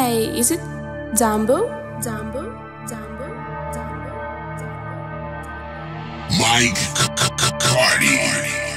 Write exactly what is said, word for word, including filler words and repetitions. Hey, is it Jambu? Jambu? Jambu? Jambu? Jambu? Jambu? Mike Carti.